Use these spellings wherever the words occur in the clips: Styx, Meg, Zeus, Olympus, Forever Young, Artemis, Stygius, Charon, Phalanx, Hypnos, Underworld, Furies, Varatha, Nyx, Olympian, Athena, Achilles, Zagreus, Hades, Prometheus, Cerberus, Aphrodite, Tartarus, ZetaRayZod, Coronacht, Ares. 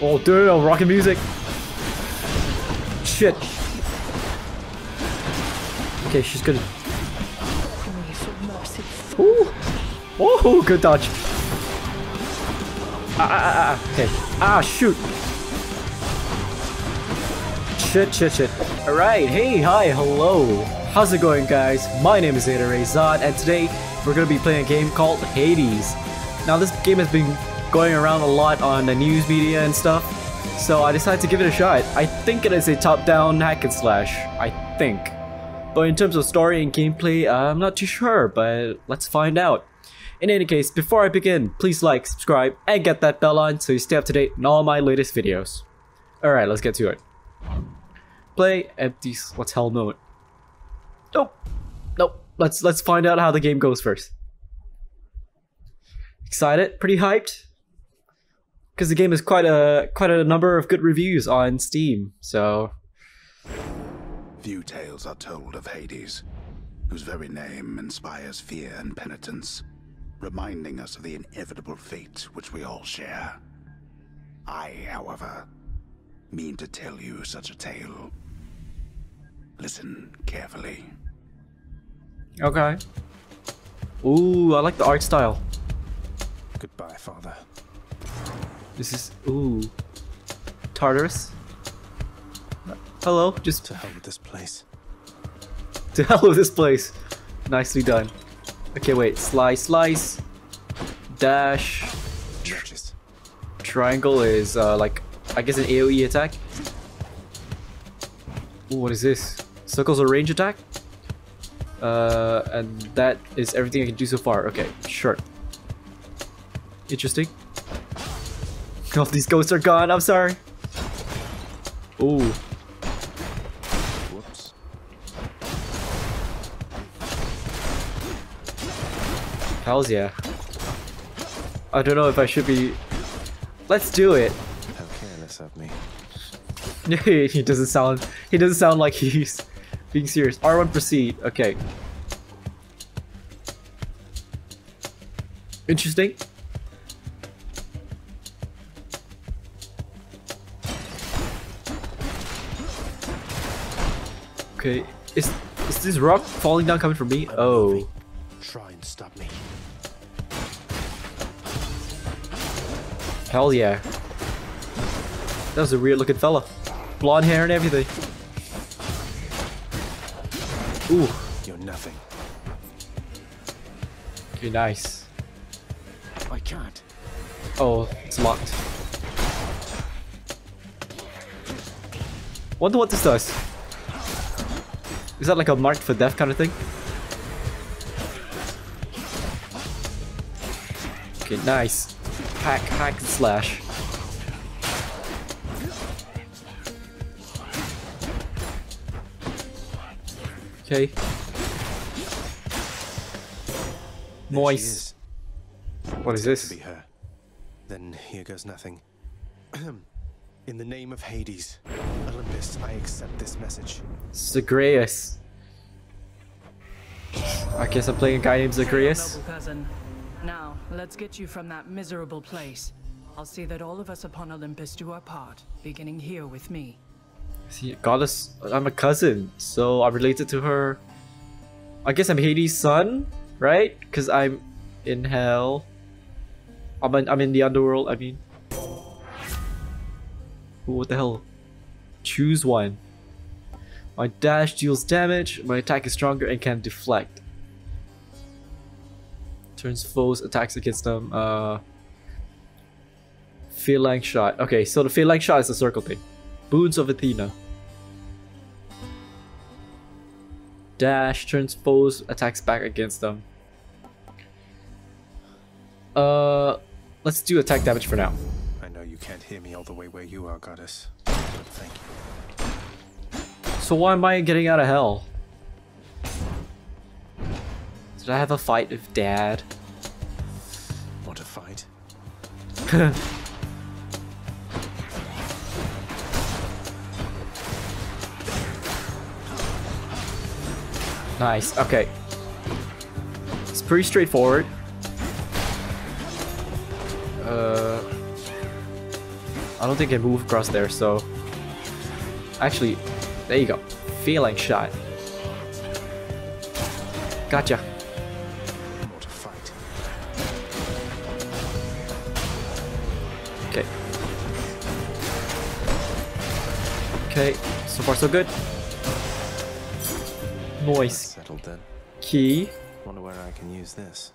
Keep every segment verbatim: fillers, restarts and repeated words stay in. Oh, damn, rockin' music. Shit. Okay, she's good. Ooh. Oh, good dodge. Ah, ah, ah, okay. Ah, shoot. Shit, shit, shit. Alright, hey, hi, hello. How's it going, guys? My name is ZetaRayZod, and today we're gonna be playing a game called Hades. Now, this game has been going around a lot on the news media and stuff, so I decided to give it a shot. I think it is a top-down hack and slash, I think. But in terms of story and gameplay, uh, I'm not too sure, but let's find out. In any case, before I begin, please like, subscribe, and get that bell on so you stay up to date on all my latest videos. Alright, let's get to it. Play, empty, what's hell mode. Nope. Nope. Let's, let's find out how the game goes first. Excited? Pretty hyped? Because the game has quite a, quite a number of good reviews on Steam, so... Few tales are told of Hades, whose very name inspires fear and penitence, reminding us of the inevitable fate which we all share. I, however, mean to tell you such a tale. Listen carefully. Okay. Ooh, I like the art style. Goodbye, Father. This is... ooh. Tartarus? Hello, just to hell with this place. To hell with this place. Nicely done. Okay, wait. Slice, slice, dash. Just... triangle is uh, like, I guess, an AoE attack. Ooh, what is this? Circle's a range attack. Uh, and that is everything I can do so far. Okay, sure. Interesting. Oh, these ghosts are gone. I'm sorry. Ooh. Hells yeah. I don't know if I should be... let's do it. How careless of me. he doesn't sound... He doesn't sound like he's being serious. R one proceed. Okay. Interesting. Okay. Is, is this rock falling down coming from me? Oh. Try and stop me. Hell yeah. That was a weird looking fella. Blonde hair and everything. Ooh. You're nothing. Okay, nice. I can't. Oh, it's locked. Wonder what this does. Is that like a marked for death kind of thing? Okay, nice. Hack, hack, and slash. Okay. Moist. What is this? Be her. Then here goes nothing. In the name of Hades, Olympus, I accept this message. Zagreus. I guess I'm playing a guy named Zagreus. Now, let's get you from that miserable place. I'll see that all of us upon Olympus do our part, beginning here with me. See, goddess, I'm a cousin, so I'm related to her. I guess I'm Hades' son, right? Because I'm in hell. I'm in, I'm in the underworld, I mean. Ooh, what the hell? Choose one. My dash deals damage, my attack is stronger and can deflect. Turns foes attacks against them. Uh, Phalanx shot. Okay, so the Phalanx shot is a circle thing. Boons of Athena. Dash turns foes attacks back against them. Uh, let's do attack damage for now. I know you can't hear me all the way where you are, goddess. But thank you. So why am I getting out of hell? Did I have a fight with Dad? What a fight. Nice, okay. It's pretty straightforward. Uh, I don't think I can move across there, so... Actually, there you go. Phalanx shot. Gotcha. More to fight. Okay. Okay, so far so good. Noise. Settled then. Key. Wonder where I can use this.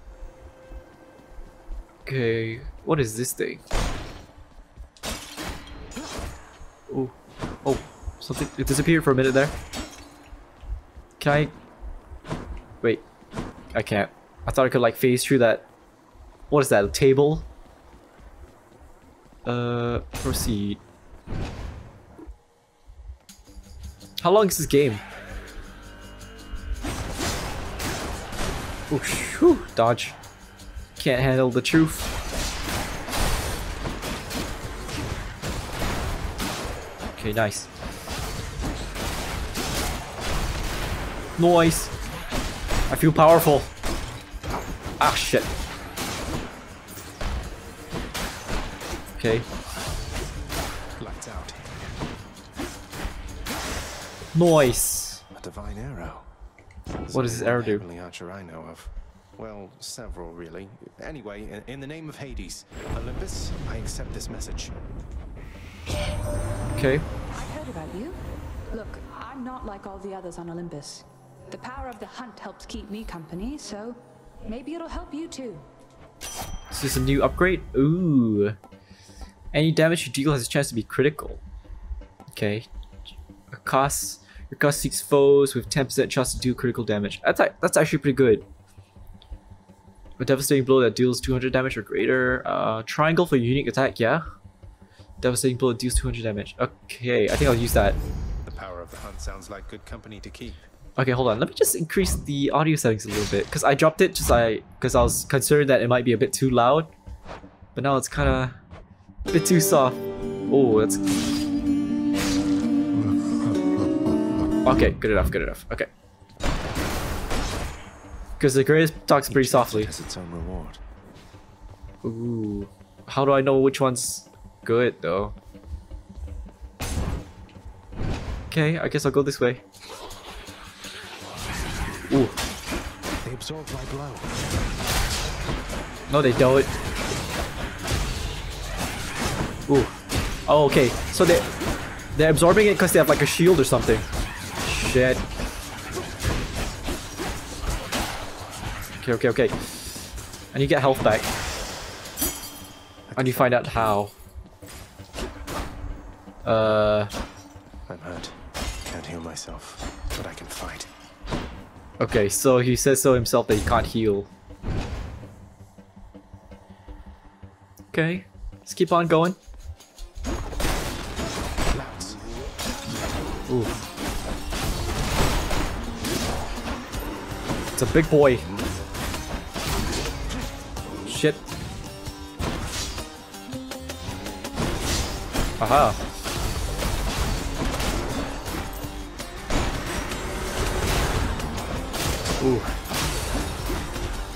Okay, what is this thing? Oh, oh, something, it disappeared for a minute there. Can I? Wait, I can't. I thought I could like phase through that. What is that, a table? Uh, proceed. How long is this game? Oh, whew, dodge. Can't handle the truth. Okay, nice. Noise. I feel powerful. Ah, shit. Okay. Lights out. Noise. A divine arrow. What does this arrow do? Only archer I know of. Well, several really. Anyway, in the name of Hades, Olympus, I accept this message. Okay. I heard about you. Look, I'm not like all the others on Olympus. The power of the hunt helps keep me company, so maybe it'll help you too. Is this a new upgrade? Ooh. Any damage you deal has a chance to be critical. Okay. A cost. Your cost seeks foes with ten percent chance to do critical damage. That's that's actually pretty good. A devastating blow that deals two hundred damage or greater. Uh, triangle for unique attack, yeah. Devastating blow that deals two hundred damage. Okay, I think I'll use that. The power of the hunt sounds like good company to keep. Okay, hold on. Let me just increase the audio settings a little bit, because I dropped it just I because I was concerned that it might be a bit too loud, but now it's kind of a bit too soft. Oh, that's okay. Good enough. Good enough. Okay. Because the greatest talks pretty softly. Has its own reward. Ooh, how do I know which one's good though? Okay, I guess I'll go this way. Ooh, they absorb my blow. No, they don't. Ooh. Oh, okay. So they they're absorbing it because they have like a shield or something. Shit. Okay, okay, okay. And you get health back. And you find out how. Uh. I'm hurt. Can't heal myself, but I can fight. Okay, so he says so himself that he can't heal. Okay, let's keep on going. Ooh. It's a big boy. Shit. Aha. Ooh.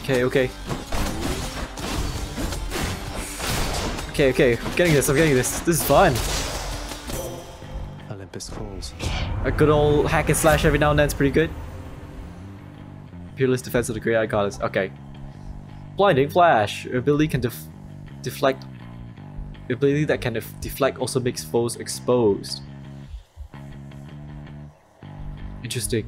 Okay, okay. Okay, okay. I'm getting this, I'm getting this. This is fun. Olympus calls. A good old hack and slash every now and then is pretty good. Peerless defense of the great eye goddess. Okay. Blinding flash. Ability can def deflect. Ability that can def deflect also makes foes exposed. Interesting.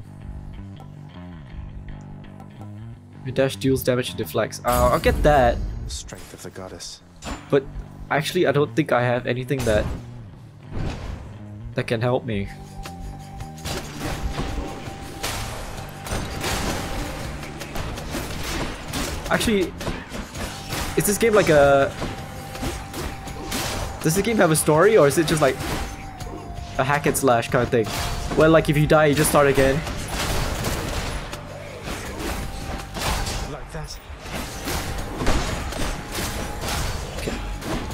Your dash deals damage and deflects. Uh, I'll get that. Strength of the goddess. But actually, I don't think I have anything that that can help me. Actually, is this game like a... Does this game have a story, or is it just like a hack and slash kind of thing? Where like if you die, you just start again. Like that. Okay.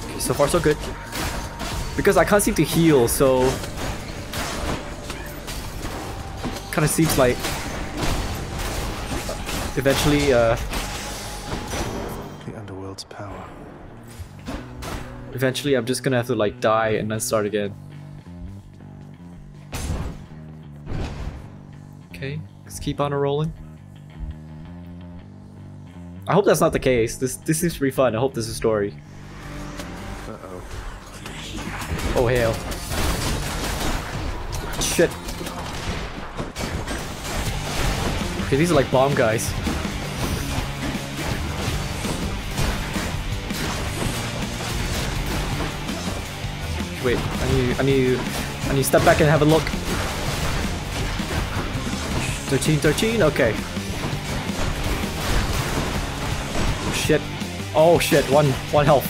Okay, so far so good. Because I can't seem to heal, so... Kind of seems like... Eventually, uh... Eventually I'm just gonna have to like die and then start again. Okay, let's keep on rolling. I hope that's not the case. This this seems pretty fun. I hope this is a story. Uh-oh. Oh hell. Shit. Okay, these are like bomb guys. Wait, I need I need I need to step back and have a look. thirteen, thirteen, okay. Shit. Oh shit, one one health.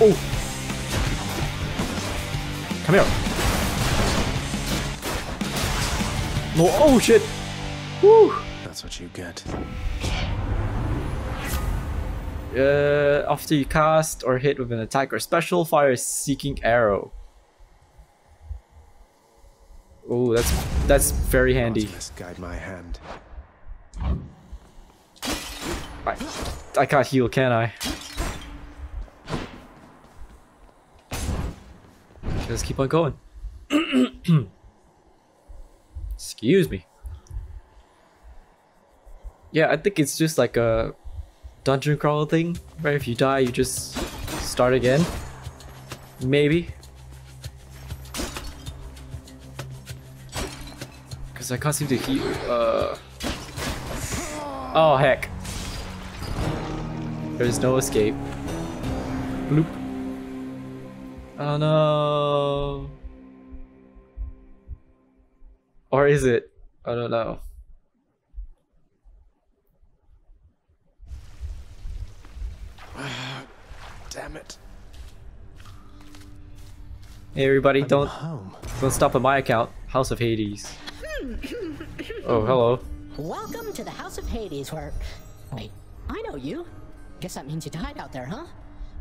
Oh. Come here. No, oh shit. Woo. That's what you get. Uh, after you cast or hit with an attack or special, fire a seeking arrow. Oh, that's that's very handy. Guide my hand. I, I can't heal, can I? Let's keep on going. Excuse me. Yeah, I think it's just like a dungeon crawler thing, right? If you die, you just start again. Maybe. Because I can't seem to heal. Uh... Oh, heck. There's no escape. Bloop. Oh no. Or is it? I don't know. Damn it. Hey everybody, I'm don't home. Don't stop at my account. House of Hades. Oh, hello. Welcome to the House of Hades where... Wait, I know you. Guess that means you died out there, huh?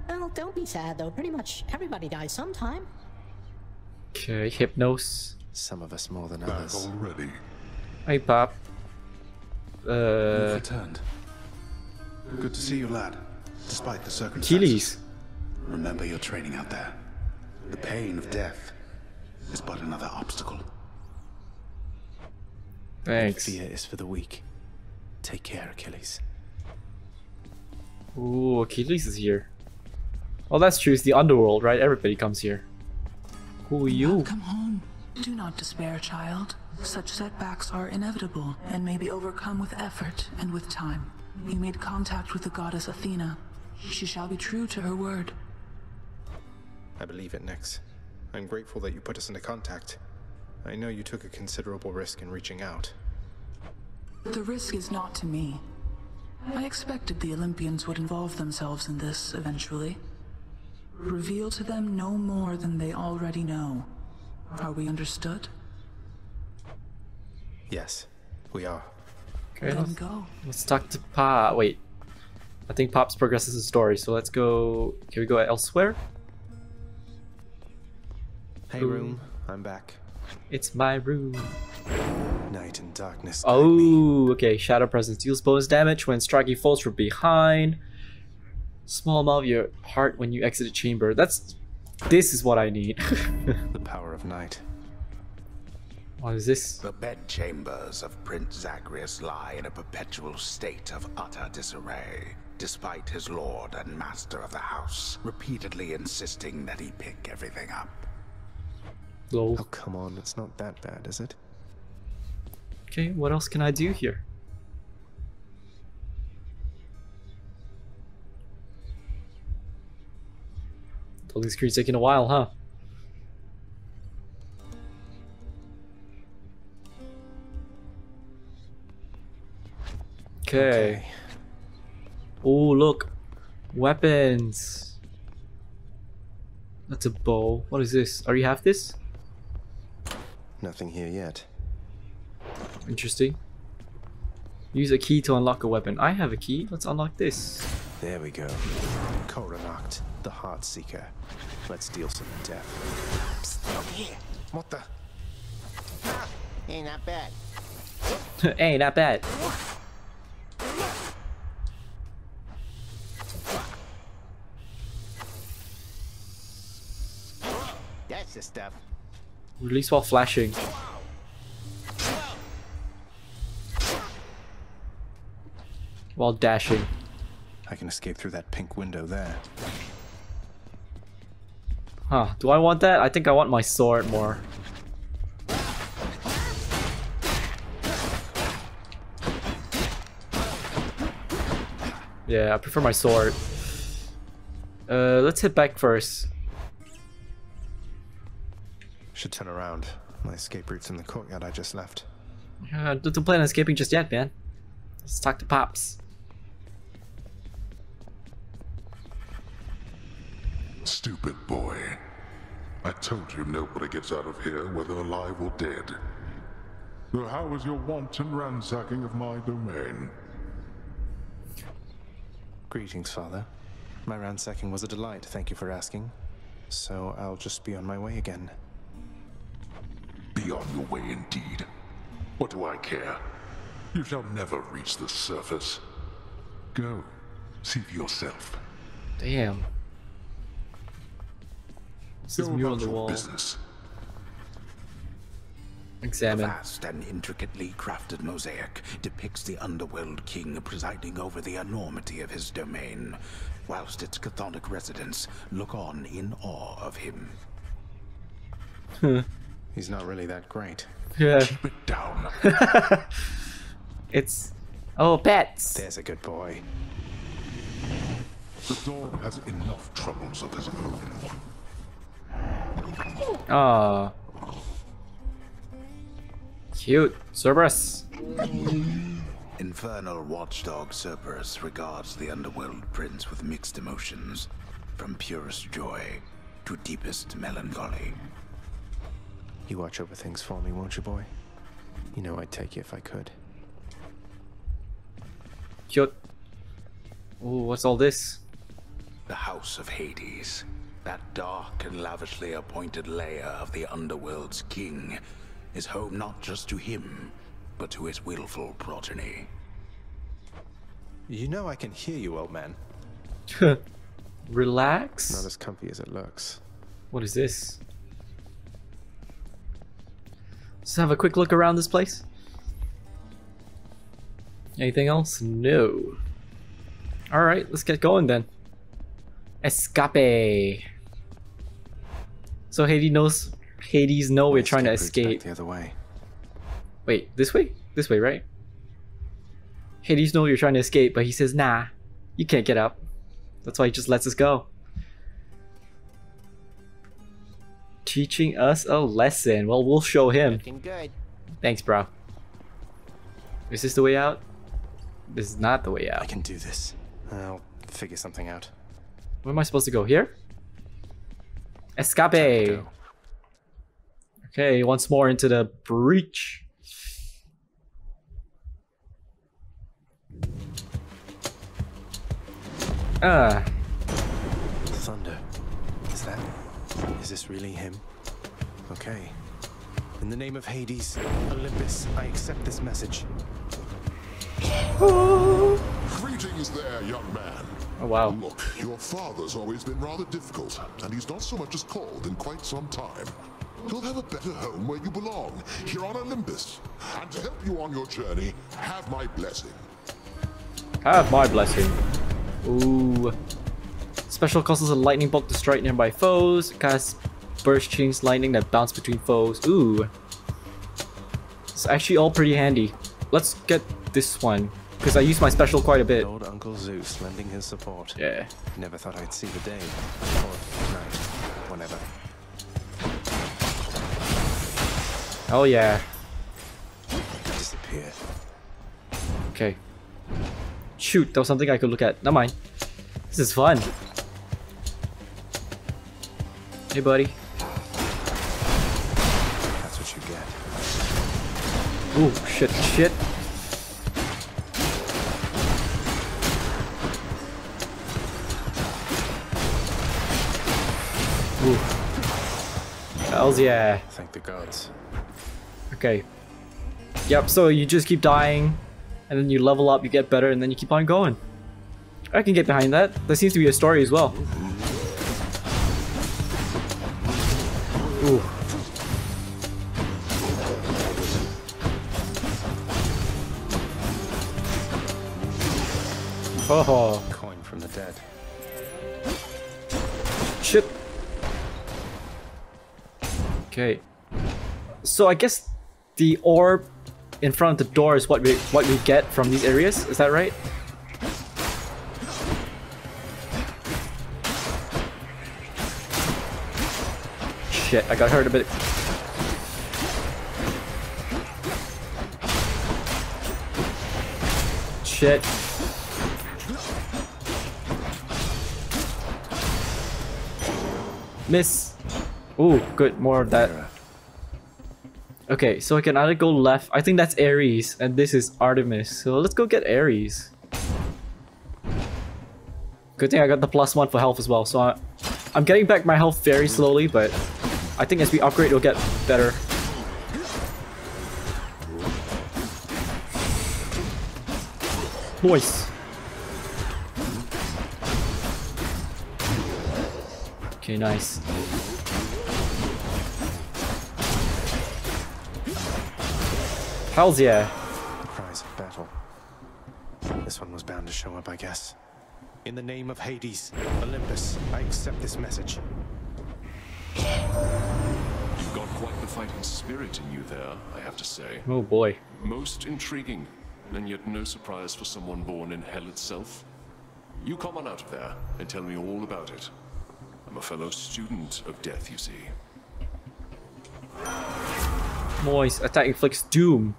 Well, don't be sad though. Pretty much everybody dies sometime. Okay, Hypnos. Some of us more than Back others. Already. Hey, Pop. Uh... returned. Good to see you, lad. Despite the circumstances, Achilles. Remember your training out there. The pain of death is but another obstacle. Thanks. Fear is for the weak. Take care, Achilles. Ooh, Achilles is here. Oh, that's true. It's the Underworld, right? Everybody comes here. Who are you? Come home. Do not despair, child. Such setbacks are inevitable and may be overcome with effort and with time. You made contact with the goddess Athena. She shall be true to her word. I believe it, Nyx. I'm grateful that you put us into contact. I know you took a considerable risk in reaching out. The risk is not to me. I expected the Olympians would involve themselves in this eventually. Reveal to them no more than they already know. Are we understood? Yes, we are. Okay, let's, go. let's talk to Pop. Wait, I think Pop's progresses the story, so let's go. Can we go elsewhere? Hey, Ooh. room. I'm back. It's my room. Night and darkness. Oh, okay. Shadow presence deals bonus damage when striking foes from behind. Small amount of your heart when you exit a chamber. That's. This is what I need. The power of night. What is this? The bedchambers of Prince Zagreus lie in a perpetual state of utter disarray, despite his lord and master of the house repeatedly insisting that he pick everything up. Lol. Oh, come on, it's not that bad, is it? Okay, what else can I do here? Loading screen's taking a while, huh? Okay. Oh, look. Weapons. That's a bow. What is this? Already have this? Nothing here yet. Interesting. Use a key to unlock a weapon. I have a key. Let's unlock this. There we go. Coronacht, the Heart Seeker. Let's deal some death. Psst, over here. What the? Ah, ain't that bad. Ain't that bad. That's the stuff. Release while flashing. While dashing. I can escape through that pink window there. Huh, do I want that? I think I want my sword more. Yeah, I prefer my sword. Uh, let's hit back first. Should turn around. My escape route's in the courtyard I just left. Uh, don't plan on escaping just yet, man. Let's talk to Pops. Stupid boy. I told you nobody gets out of here, whether alive or dead. So how was your wanton ransacking of my domain? Greetings, Father. My ransacking was a delight, thank you for asking. So I'll just be on my way again. Be on your way indeed. What do I care? You shall never reach the surface. Go, see for yourself. Damn. This is new on the wall. Business. Examine. A vast and intricately crafted mosaic depicts the Underworld King presiding over the enormity of his domain, whilst its chthonic residents look on in awe of him. Huh. He's not really that great. Yeah. Keep it down. It's... Oh, pets! There's a good boy. The dog has enough troubles of his own. Ah, oh. Cute Cerberus. Infernal watchdog Cerberus regards the Underworld Prince with mixed emotions, from purest joy to deepest melancholy. You watch over things for me, won't you, boy? You know I'd take you if I could. Cute. Oh, what's all this? The House of Hades. That dark and lavishly appointed lair of the Underworld's king is home not just to him, but to his willful progeny. You know I can hear you, old man. Relax? Not as comfy as it looks. What is this? Let's have a quick look around this place. Anything else? No. Alright, let's get going then. Escape! So Hades knows. Hades know we're trying to escape. The other way. Wait, this way? This way, right? Hades knows you're trying to escape, but he says, "Nah, you can't get up." That's why he just lets us go. Teaching us a lesson. Well, we'll show him. Looking good. Thanks, bro. Is this the way out? This is not the way out. I can do this. I'll figure something out. Where am I supposed to go? Here? Escape! Okay, once more into the breach. Ah. Thunder. Is that... Is this really him? Okay. In the name of Hades, Olympus, I accept this message. Oh. Greetings there, young man. Oh, wow. Look, your father's always been rather difficult, and he's not so much as called in quite some time. You'll have a better home where you belong, here on Olympus. And to help you on your journey, have my blessing. Have my blessing. Ooh. Special causes a lightning bolt to strike nearby foes. Cast burst chains lightning that bounce between foes. Ooh. It's actually all pretty handy. Let's get this one, because I use my special quite a bit. Old Uncle Zeus lending his support. Yeah. Never thought I'd see the day, or night, whenever. Oh yeah. Disappear. Okay. Shoot, that was something I could look at. Never mind. This is fun. Hey, buddy. That's what you get. Ooh, shit, shit. Ooh. Hells yeah. Thank the gods. Okay. Yep, so you just keep dying, and then you level up, you get better, and then you keep on going. I can get behind that. There seems to be a story as well. Ooh. Oh. Coin from the dead. Shit. Okay. So I guess the orb in front of the door is what we what we get from these areas. Is that right? Shit, I got hurt a bit. Shit. Miss. Ooh, good. More of that. Okay, so I can either go left. I think that's Ares, and this is Artemis. So let's go get Ares. Good thing I got the plus one for health as well. So I, I'm getting back my health very slowly, but I think as we upgrade, it'll get better. Nice. Okay, nice. Hells yeah. The prize of battle. This one was bound to show up, I guess. In the name of Hades, Olympus, I accept this message. You've got quite the fighting spirit in you there, I have to say. Oh boy. Most intriguing, and yet no surprise for someone born in hell itself. You come on out of there and tell me all about it. I'm a fellow student of death, you see. Moist. Attack inflicts doom.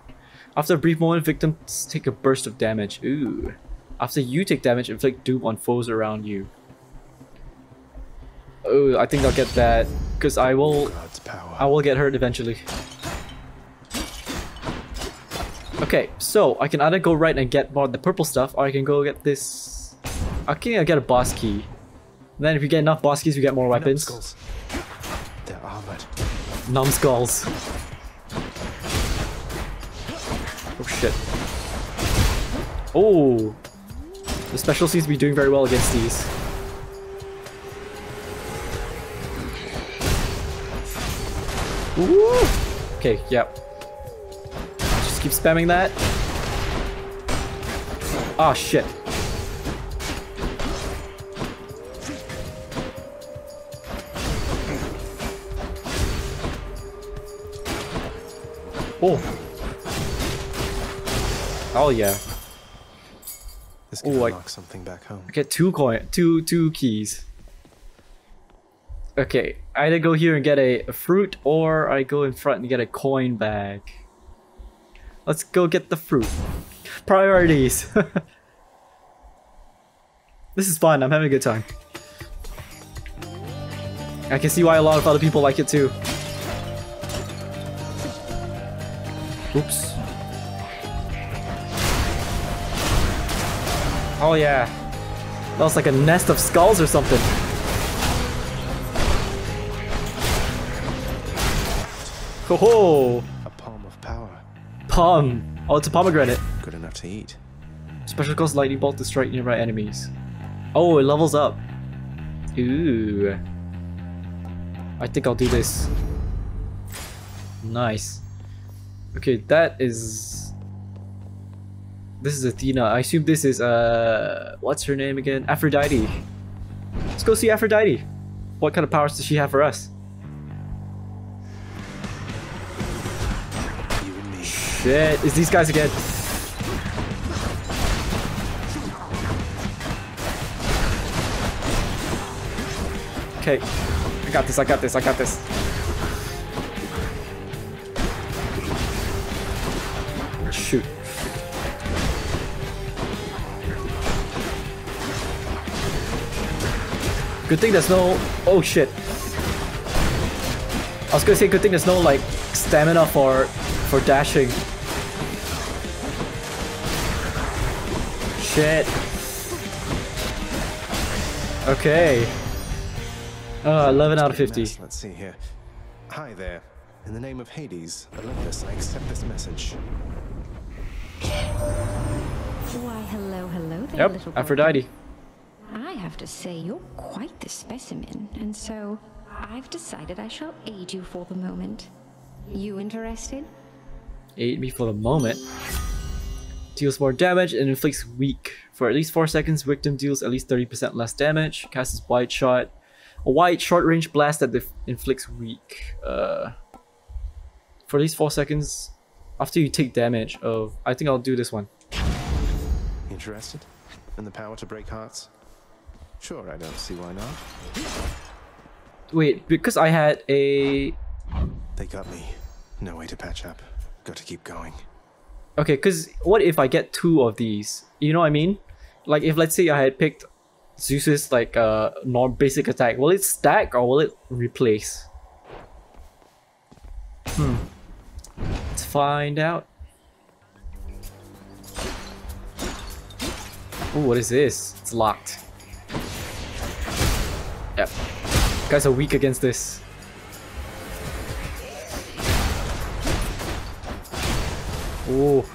After a brief moment, victims take a burst of damage. Ooh. After you take damage, inflict doom on foes around you. Oh, I think I'll get that because I will. I will get hurt eventually. Okay, so I can either go right and get more of the purple stuff, or I can go get this. I think I get a boss key. And then if we get enough boss keys, we get more weapons. Numbskulls. They're armored. Numbskulls. Oh shit. Oh! The special seems to be doing very well against these. Woo! Okay, yeah. Just keep spamming that. Ah, oh, shit. Oh! Oh yeah. This can oh, unlock I, something back home. I get two coin two two keys. Okay, I either go here and get a, a fruit, or I go in front and get a coin bag. Let's go get the fruit. Priorities. This is fun, I'm having a good time. I can see why a lot of other people like it too. Oops. Oh yeah, that was like a nest of skulls or something. Ho-ho! A palm of power. Palm. Oh, it's a pomegranate. Good enough to eat. Special cost lightning bolt to strike nearby enemies. Oh, it levels up. Ooh. I think I'll do this. Nice. Okay, that is. This is Athena. I assume this is, uh, what's her name again? Aphrodite. Let's go see Aphrodite. What kind of powers does she have for us? You and me. Shit, it's these guys again. Okay. I got this, I got this, I got this. Shoot. Good thing there's no... Oh shit. I was gonna say good thing there's no like stamina for for dashing. Shit. Okay. Uh, eleven out of fifty. Let's see here. Hi there. In the name of Hades, Olympus, I accept this message. Why hello, hello there, yep, Aphrodite. I have to say, you're quite the specimen, and so I've decided I shall aid you for the moment. You interested? Aid me for the moment? Deals more damage and inflicts weak. For at least four seconds, victim deals at least thirty percent less damage. Casts wide shot. A wide short-range blast that inflicts weak. Uh, for at least four seconds, after you take damage of... I think I'll do this one. Interested? In the power to break hearts? Sure, I don't see why not. Wait, because I had a... They got me. No way to patch up. Got to keep going. Okay, because what if I get two of these? You know what I mean? Like, if let's say I had picked Zeus's like uh non-basic attack, will it stack or will it replace? Hmm. Let's find out. Oh, what is this? It's locked. Yep. You guys are weak against this. Oh.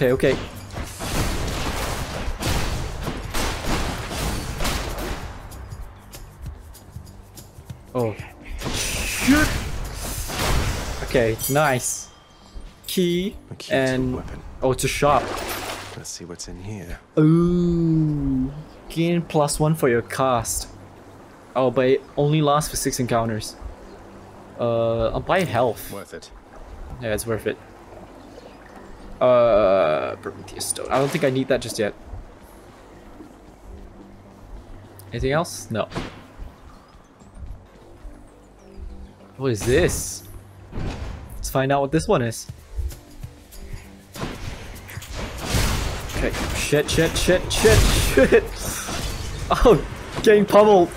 Okay, okay. Oh. Shoot. Okay, nice. Key and oh, it's a shop. Let's see what's in here. Ooh. Gain plus one for your cast. Oh, but it only lasts for six encounters. Uh, I'll buy health. Worth it. Yeah, it's worth it. Uh, Prometheus Stone. I don't think I need that just yet. Anything else? No. What is this? Let's find out what this one is. Okay. Shit, shit, shit, shit, shit. Oh, getting pummeled.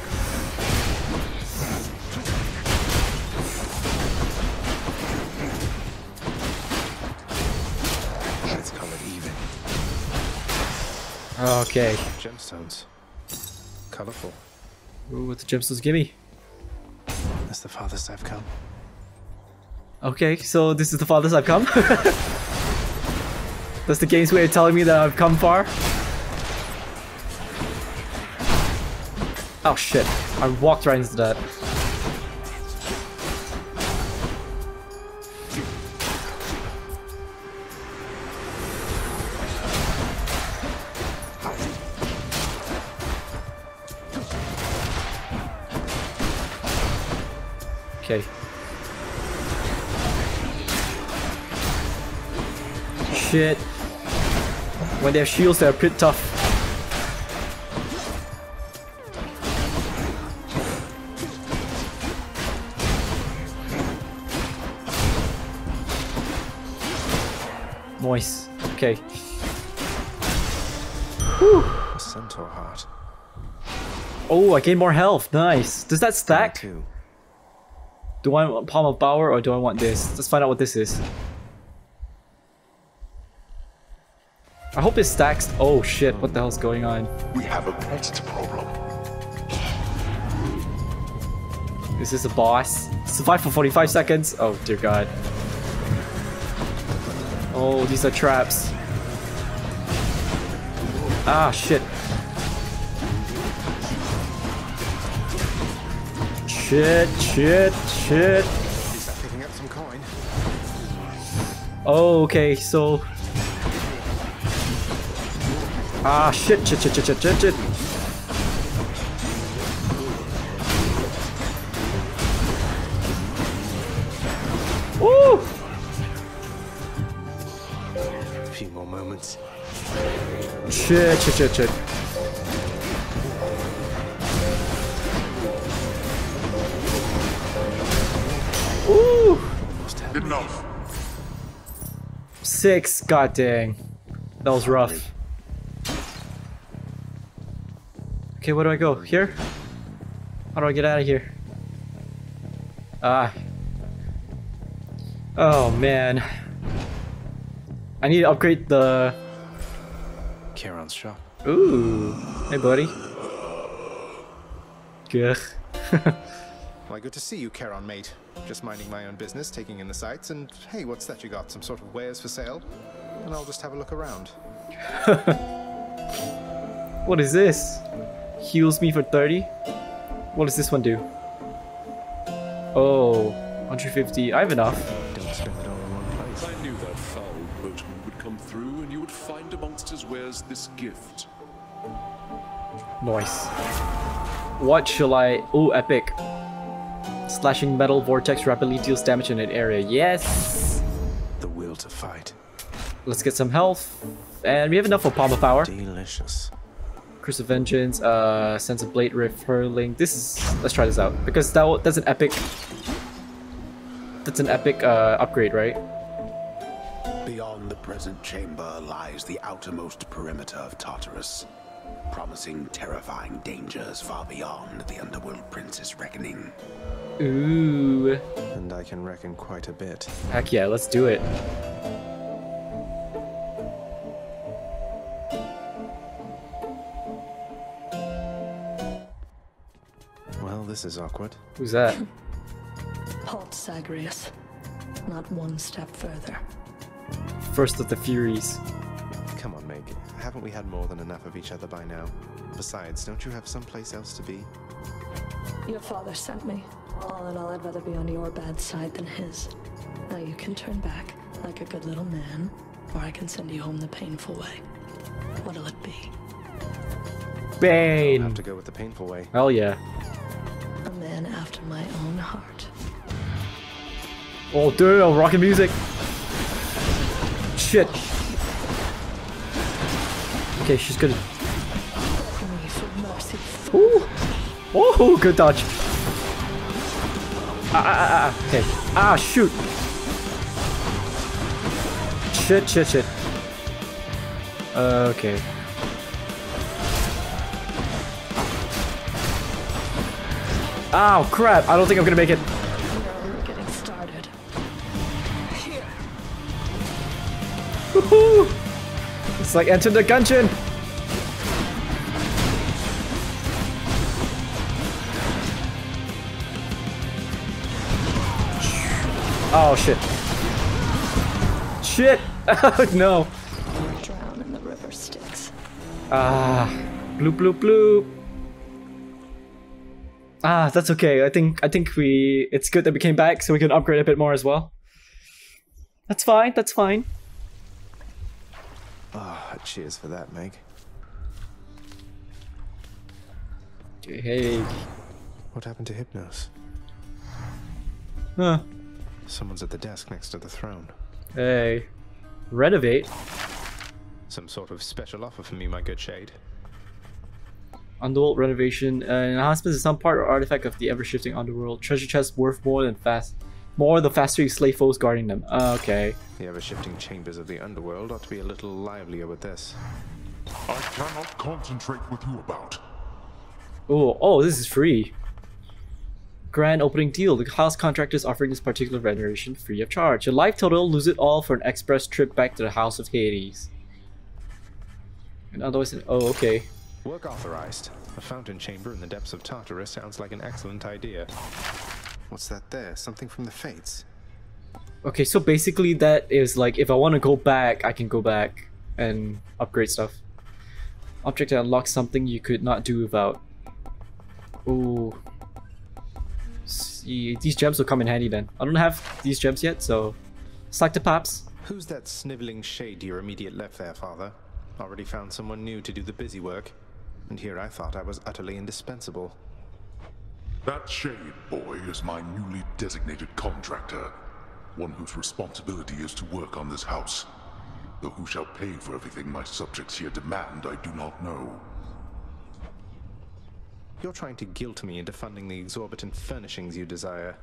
Okay. Gemstones. Colorful. Ooh, what the gemstones give me? That's the farthest I've come. Okay, so this is the farthest I've come. That's the game's way of telling me that I've come far. Oh shit. I walked right into that. Okay. Shit. When they have shields, they're pretty tough. Nice. Okay. Whew. A centaur heart. Oh, I gain more health. Nice. Does that stack? Do I want Palm of Power or do I want this? Let's find out what this is. I hope it stacks. Oh shit, what the hell's going on? We have a pest problem. Is this a boss? Survive for forty-five seconds. Oh dear god. Oh, these are traps. Ah shit. Shit, shit, shit. Is that picking up some coin? Oh, okay, so. Ah, shit, shit, shit, shit, shit, shit, shit. Woo! A few more moments. Shit, shit, shit, shit. Enough. Six, god dang. That was rough. Okay, where do I go? Here? How do I get out of here? Ah. Oh man. I need to upgrade the Charon's shop. Ooh. Hey buddy. Gah. Well, good to see you, Charon, mate. Just minding my own business, taking in the sights, and hey, what's that you got? Some sort of wares for sale? And I'll just have a look around. What is this? Heals me for thirty? What does this one do? Oh, one hundred fifty. I have enough. Don't spend it all in one place. I knew that foul boatman would come through and you would find amongst his wares this gift. Nice. What shall I... Oh, epic. Slashing metal vortex rapidly deals damage in an area. Yes! The will to fight. Let's get some health. And we have enough for Palma Power. Delicious. Curse of Vengeance, uh, Sense of Blade Rift, Hurling. This is... Let's try this out. Because that that's an epic... That's an epic uh, upgrade, right? Beyond the present chamber lies the outermost perimeter of Tartarus, promising terrifying dangers far beyond the Underworld Prince's reckoning. Ooh. And I can reckon quite a bit. Heck yeah, let's do it. Well, this is awkward. Who's that? Halt, Zagreus. Not one step further. First of the Furies. Come on, Meg. Haven't we had more than enough of each other by now? Besides, don't you have someplace else to be? Your father sent me. All in all, I'd rather be on your bad side than his. Now you can turn back, like a good little man, or I can send you home the painful way. What'll it be? Bane! I'll have to go with the painful way. Hell yeah. A man after my own heart. Oh, dude, rockin' music! Shit! Okay, she's good. Ooh! Oh, good dodge. Ah, ah, ah, okay. Ah, shoot. Shit, shit, shit. Uh, okay. Ow, crap. I don't think I'm gonna make it. We're getting started. Here. Woohoo! It's like enter the dungeon. Oh shit! Shit! No! Drown in the river Styx. Ah, bloop bloop bloop. Ah, that's okay. I think I think we. It's good that we came back so we can upgrade a bit more as well. That's fine. That's fine. Ah, oh, cheers for that, Meg. Okay, hey. What happened to Hypnos? Huh. Someone's at the desk next to the throne. Hey. Renovate? Some sort of special offer for me, my good shade. Underworld renovation. Uh, enhancements is some part or artifact of the ever-shifting underworld. Treasure chests worth more than fast... More the faster you slay foes guarding them. Uh, okay. The ever-shifting chambers of the underworld ought to be a little livelier with this. I cannot concentrate with you about. Oh, oh, this is free. Grand opening deal. The house contractor is offering this particular renovation free of charge. Your life total, lose it all for an express trip back to the house of Hades. And otherwise, oh, okay. Work authorized. A fountain chamber in the depths of Tartarus sounds like an excellent idea. What's that there? Something from the Fates. Okay, so basically that is like, if I want to go back, I can go back and upgrade stuff. Object that unlocks something you could not do without. Ooh. See, these gems will come in handy then. I don't have these gems yet, so... Slack to Paps. Who's that sniveling shade to your immediate left there, Father? Already found someone new to do the busy work. And here I thought I was utterly indispensable. That shade boy is my newly designated contractor, one whose responsibility is to work on this house. Though who shall pay for everything my subjects here demand, I do not know. You're trying to guilt me into funding the exorbitant furnishings you desire.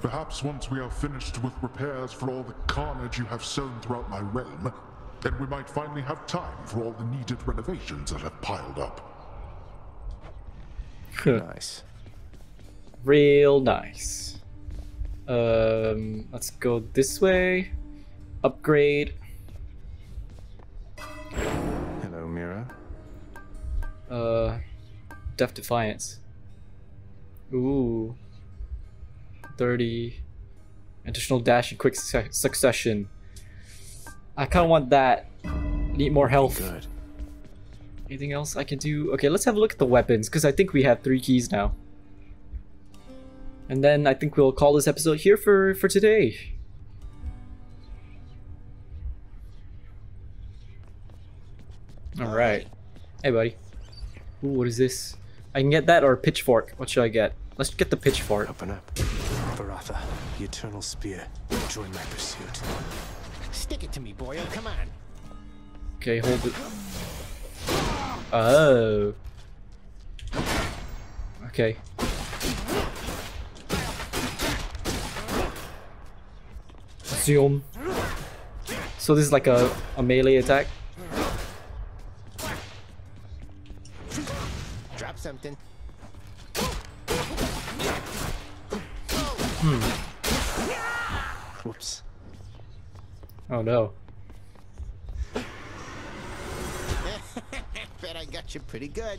Perhaps once we are finished with repairs for all the carnage you have sown throughout my realm, then we might finally have time for all the needed renovations that have piled up. Nice. Real nice. Um, let's go this way. Upgrade. Hello, Mira. Uh, Death Defiance. Ooh. thirty. Additional dash in quick su succession. I kind of want that. Need more health. Good. Anything else I can do? Okay, let's have a look at the weapons, because I think we have three keys now. And then I think we'll call this episode here for, for today. Alright. Hey, buddy. Ooh, what is this? I can get that or a pitchfork. What should I get? Let's get the pitchfork. Open up. Varatha, the eternal spear. Join my pursuit. Stick it to me, boyo. Come on. Okay, hold it. Oh. Okay. Zoom. So this is like a, a melee attack. Drop something. Hmm. Whoops. Oh no. Bet I got you pretty good.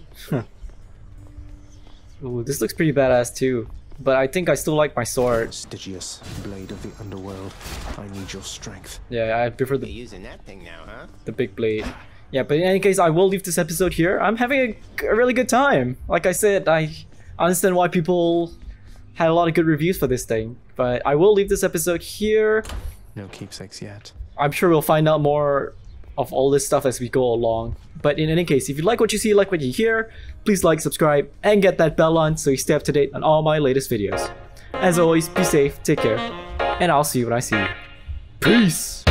Ooh, this looks pretty badass too. But I think I still like my sword. Stygius, blade of the underworld. I need your strength. Yeah, I prefer the You're using that thing now, huh? The big blade. Yeah, but in any case, I will leave this episode here. I'm having a, a really good time. Like I said, I understand why people had a lot of good reviews for this thing. But I will leave this episode here. No keepsakes yet. I'm sure we'll find out more of all this stuff as we go along. But in any case, if you like what you see, like what you hear, please like, subscribe, and get that bell on so you stay up to date on all my latest videos. As always, be safe, take care, and I'll see you when I see you. Peace!